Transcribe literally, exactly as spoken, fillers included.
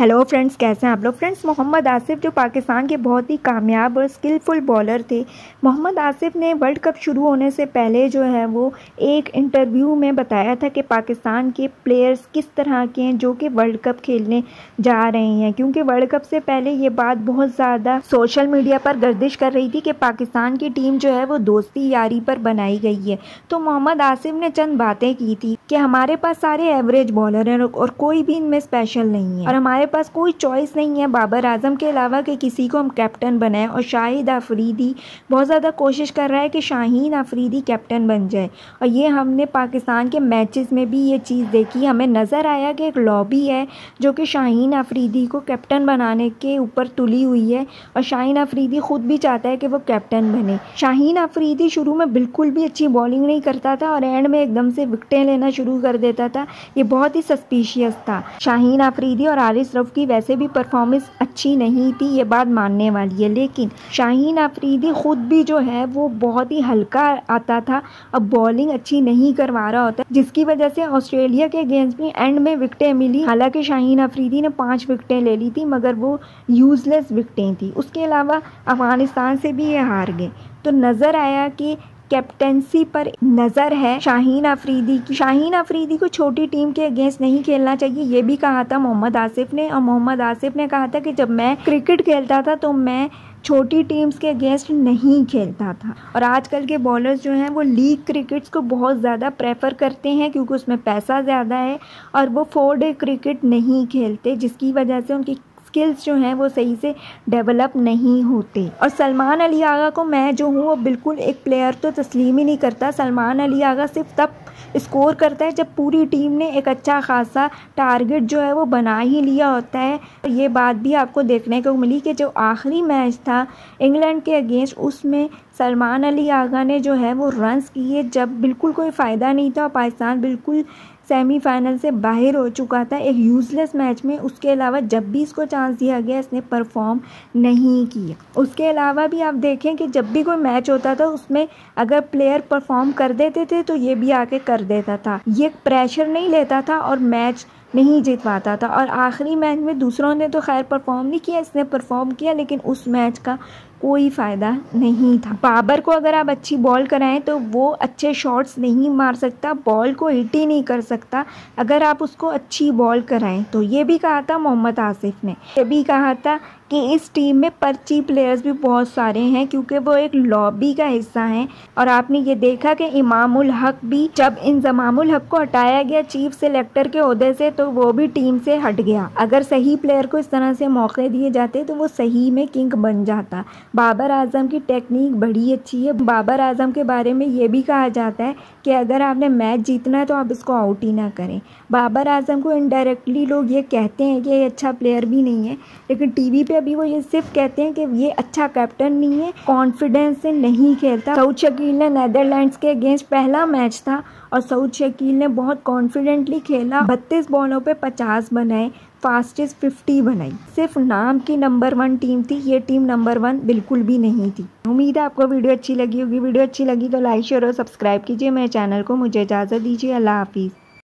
Hello friends, कैसे हैं आप लोग। फ्रेंड्स, मोहम्मद आसिफ जो पाकिस्तान के बहुत ही कामयाब और स्किलफुल बॉलर थे, मोहम्मद आसिफ ने वर्ल्ड कप शुरू होने से पहले जो है वो एक इंटरव्यू में बताया था कि पाकिस्तान के प्लेयर्स किस तरह के हैं जो कि वर्ल्ड कप खेलने जा रहे हैं, क्योंकि वर्ल्ड कप से पहले ये बात बहुत ज़्यादा सोशल मीडिया पर गर्दिश कर रही थी कि पाकिस्तान की टीम जो है वो दोस्ती यारी पर बनाई गई है। तो मोहम्मद आसिफ ने चंद बातें की थी कि हमारे पास सारे एवरेज बॉलर हैं और कोई भी इनमें स्पेशल नहीं है, और हमारे पास कोई चॉइस नहीं है बाबर आजम के अलावा कि किसी को हम कैप्टन बनाएं। और शाहिद अफरीदी बहुत ज़्यादा कोशिश कर रहा है कि शाहीन अफरीदी कैप्टन बन जाए, और ये हमने पाकिस्तान के मैचेस में भी ये चीज़ देखी। हमें नज़र आया कि एक लॉबी है जो कि शाहीन अफरीदी को कैप्टन बनाने के ऊपर तुली हुई है, और शाहीन अफरीदी ख़ुद भी चाहता है कि वो कैप्टन बने। शाहीन अफरीदी शुरू में बिल्कुल भी अच्छी बॉलिंग नहीं करता था और एंड में एकदम से विकटें लेना शुरू कर देता था। ये बहुत ही सस्पिशियस था। शाहीन अफरीदी और आरिस की वैसे भी परफॉर्मेंस अच्छी नहीं थी, ये बात मानने वाली है, लेकिन शाहीन अफरीदी खुद भी जो है वो बहुत ही हल्का आता था, अब बॉलिंग अच्छी नहीं करवा रहा होता, जिसकी वजह से ऑस्ट्रेलिया के अगेंस्ट में एंड में विकटें मिली। हालांकि शाहीन अफरीदी ने पांच विकटें ले ली थी, मगर वो यूजलेस विकटें थी। उसके अलावा अफगानिस्तान से भी ये हार गए। तो नज़र आया कि कैप्टेंसी पर नज़र है शाहीन अफरीदी की। शाहीन अफरीदी को छोटी टीम के अगेंस्ट नहीं खेलना चाहिए, ये भी कहा था मोहम्मद आसिफ ने। और मोहम्मद आसिफ ने कहा था कि जब मैं क्रिकेट खेलता था तो मैं छोटी टीम्स के अगेंस्ट नहीं खेलता था, और आजकल के बॉलर्स जो हैं वो लीग क्रिकेट्स को बहुत ज़्यादा प्रेफर करते हैं क्योंकि उसमें पैसा ज़्यादा है, और वो फोर डे क्रिकेट नहीं खेलते, जिसकी वजह से उनकी स्किल्स जो हैं वो सही से डेवलप नहीं होते। और सलमान अली आगा को मैं जो हूँ वो बिल्कुल एक प्लेयर तो तस्लीम ही नहीं करता। सलमान अली आगा सिर्फ तब स्कोर करता है जब पूरी टीम ने एक अच्छा खासा टारगेट जो है वो बना ही लिया होता है। और ये बात भी आपको देखने को मिली कि जो आखिरी मैच था इंग्लैंड के अगेंस्ट, उसमें सलमान अली आगा ने जो है वो रन्स किए जब बिल्कुल कोई फ़ायदा नहीं था और पाकिस्तान बिल्कुल सेमीफाइनल से बाहर हो चुका था एक यूज़लेस मैच में। उसके अलावा जब भी इसको चांस दिया गया इसने परफॉर्म नहीं किया। उसके अलावा भी आप देखें कि जब भी कोई मैच होता था उसमें अगर प्लेयर परफॉर्म कर देते थे तो ये भी आके कर देता था, ये प्रेशर नहीं लेता था और मैच नहीं जीत पाता था। और आखिरी मैच में दूसरों ने तो खैर परफॉर्म नहीं किया, इसने परफॉर्म किया, लेकिन उस मैच का कोई फ़ायदा नहीं था। बाबर को अगर आप अच्छी बॉल कराएं तो वो अच्छे शॉट्स नहीं मार सकता, बॉल को हिट ही नहीं कर सकता अगर आप उसको अच्छी बॉल कराएं तो। ये भी कहा था मोहम्मद आसिफ ने। ये भी कहा था कि इस टीम में पर्ची प्लेयर्स भी बहुत सारे हैं क्योंकि वो एक लॉबी का हिस्सा हैं। और आपने ये देखा कि इमामुल हक भी, जब इमामुल हक को हटाया गया चीफ सेलेक्टर के ओहदे से तो वो भी टीम से हट गया। अगर सही प्लेयर को इस तरह से मौके दिए जाते तो वो सही में किंग बन जाता। बाबर आजम की टेक्निक बड़ी अच्छी है। बाबर आजम के बारे में ये भी कहा जाता है कि अगर आपने मैच जीतना है तो आप इसको आउट ही ना करें। बाबर आजम को इनडायरेक्टली लोग ये कहते हैं कि ये अच्छा प्लेयर भी नहीं है, लेकिन टीवी पे अभी वो ये सिर्फ कहते हैं कि ये अच्छा कैप्टन नहीं है, कॉन्फिडेंस से नहीं खेलता। सऊद शकील ने नैदरलैंड्स के अगेंस्ट पहला मैच था और सऊद शकील ने बहुत कॉन्फिडेंटली खेला, बत्तीस बॉलों पर पचास बनाए, फास्टेस्ट फिफ्टी बनाई। सिर्फ नाम की नंबर वन टीम थी, ये टीम नंबर वन बिल्कुल भी नहीं थी। उम्मीद है आपको वीडियो अच्छी लगी होगी। वीडियो अच्छी लगी तो लाइक शेयर और सब्सक्राइब कीजिए मेरे चैनल को। मुझे इजाज़त दीजिए। अल्लाह हाफिज़।